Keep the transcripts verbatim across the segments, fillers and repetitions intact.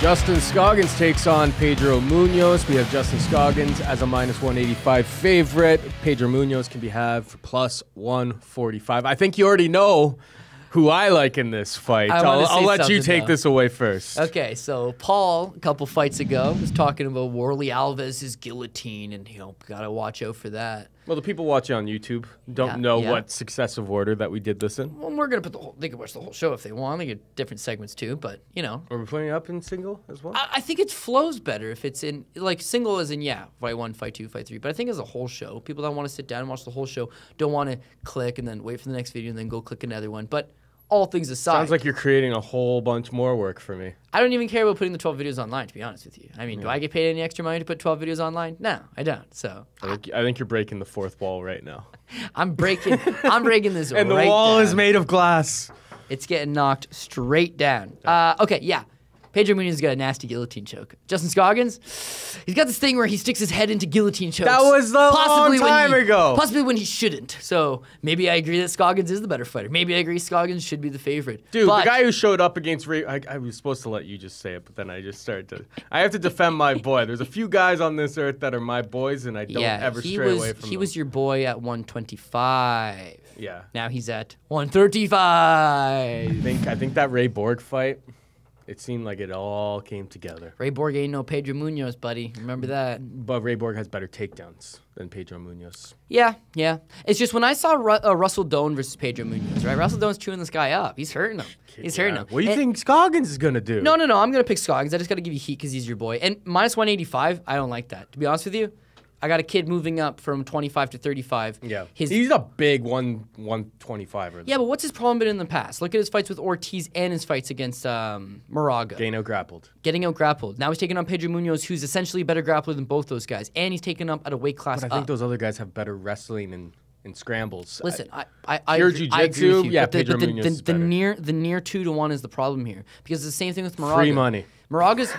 Justin Scoggins takes on Pedro Munhoz. We have Justin Scoggins as a minus one eighty-five favorite. Pedro Munhoz can be had for plus one forty-five. I think you already know who I like in this fight. I'll, I'll let you take though. this away first. Okay, so Paul, a couple fights ago, was talking about Worley Alves' guillotine, and you know, got to watch out for that. Well, the people watching on YouTube don't yeah, know yeah. what successive order that we did this in. Well, we're going to put the whole, they can watch the whole show if they want. They get different segments too, but you know. Are we putting it up in single as well? I, I think it flows better if it's in, like single as in, yeah, fight one, fight two, fight three. But I think as a whole show, people that want to sit down and watch the whole show don't want to click and then wait for the next video and then go click another one. But all things aside. Sounds like you're creating a whole bunch more work for me. I don't even care about putting the twelve videos online, to be honest with you. I mean, yeah. do I get paid any extra money to put twelve videos online? No, I don't. So I think, I think you're breaking the fourth wall right now. I'm breaking I'm breaking this and right the wall down. Is made of glass. It's getting knocked straight down. Uh, okay, yeah. Pedro Munhoz has got a nasty guillotine choke. Justin Scoggins, he's got this thing where he sticks his head into guillotine chokes. That was a long time he, ago. Possibly when he shouldn't. So maybe I agree that Scoggins is the better fighter. Maybe I agree Scoggins should be the favorite. Dude, but the guy who showed up against Ray, I, I was supposed to let you just say it, but then I just started to. I have to defend my boy. There's a few guys on this earth that are my boys, and I don't yeah, ever stray was, away from them. He was your boy at one twenty-five. Yeah. Now he's at one thirty-five. I think, I think that Ray Borg fight. It seemed like it all came together. Ray Borg ain't no Pedro Munhoz, buddy. Remember that. But Ray Borg has better takedowns than Pedro Munhoz. Yeah, yeah. It's just when I saw Ru uh, Russell Doan versus Pedro Munhoz, right? Russell Doan's chewing this guy up. He's hurting him. He's yeah. hurting him. What do you and think Scoggins is going to do? No, no, no. I'm going to pick Scoggins. I just got to give you heat because he's your boy. And minus one eighty-five, I don't like that. To be honest with you, I got a kid moving up from twenty-five to thirty-five. Yeah. His, he's a big one twenty-five-er. Yeah, but what's his problem been in the past? Look at his fights with Ortiz and his fights against um, Moraga. Getting out-grappled. Getting out-grappled. Now he's taking on Pedro Munhoz, who's essentially a better grappler than both those guys. And he's taken up at a weight class up. But I think up. those other guys have better wrestling and, and scrambles. Listen, I, I, I, pure jiu-jitsu, I agree with you. Yeah, but the, Pedro but the, Munhoz the, is the, better. Near, the near two to one is the problem here. Because it's the same thing with Moraga. Free money. Moraga's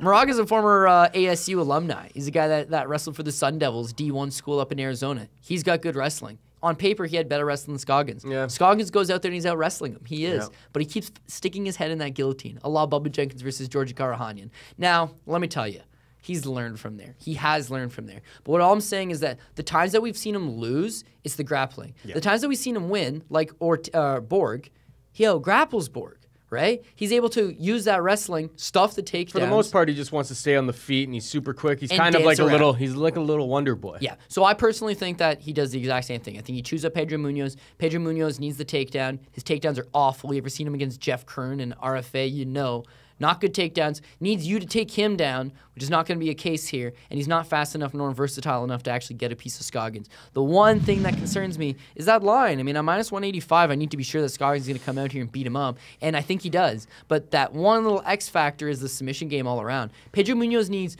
Moraga's a former uh, A S U alumni. He's a guy that, that wrestled for the Sun Devils, D one school up in Arizona. He's got good wrestling. On paper, he had better wrestling than Scoggins. Yeah. Scoggins goes out there and he's out wrestling him. He is. Yeah. But he keeps sticking his head in that guillotine, a la Bubba Jenkins versus Georgi Karahanyan. Now, let me tell you, he's learned from there. He has learned from there. But what all I'm saying is that the times that we've seen him lose, it's the grappling. Yeah. The times that we've seen him win, like or, uh, Borg, he out-grapples Borg. Right? He's able to use that wrestling, stuff the takedowns. For the most part, he just wants to stay on the feet, and he's super quick. He's kind of like around. a little, he's like a little Wonder Boy. Yeah. So I personally think that he does the exact same thing. I think he chews up Pedro Munhoz. Pedro Munhoz needs the takedown. His takedowns are awful. You ever seen him against Jeff Kern and R F A? You know. Not good takedowns. Needs you to take him down, which is not going to be a case here, and he's not fast enough nor versatile enough to actually get a piece of Scoggins. The one thing that concerns me is that line. I mean, on minus one eighty-five, I need to be sure that Scoggins is going to come out here and beat him up, and I think he does. But that one little X factor is the submission game all around. Pedro Munhoz needs...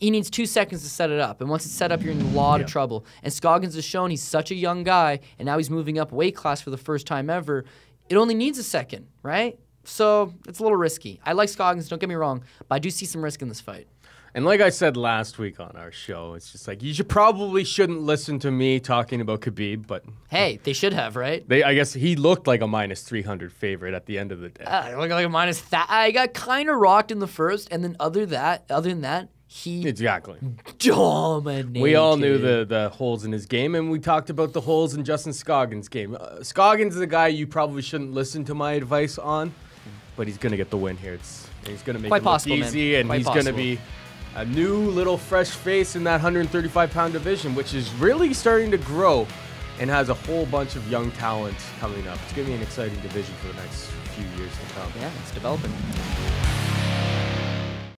He needs two seconds to set it up, and once it's set up, you're in a lot yeah. of trouble. And Scoggins has shown he's such a young guy, and now he's moving up weight class for the first time ever. It only needs a second, right? So it's a little risky. I like Scoggins, don't get me wrong, but I do see some risk in this fight. And like I said last week on our show, it's just like you should probably shouldn't listen to me talking about Khabib, but hey, they should have, right? They, I guess he looked like a minus three hundred favorite at the end of the day. Uh, he looked like a minus. Th I got kind of rocked in the first, and then other that, other than that, he exactly dominated. We all knew the the holes in his game, and we talked about the holes in Justin Scoggins' game. Uh, Scoggins is a guy you probably shouldn't listen to my advice on. But he's going to get the win here. It's, he's going to make it look easy, and he's going to be a new little fresh face in that one thirty-five pound division, which is really starting to grow and has a whole bunch of young talent coming up. It's going to be an exciting division for the next few years to come. Yeah, it's developing.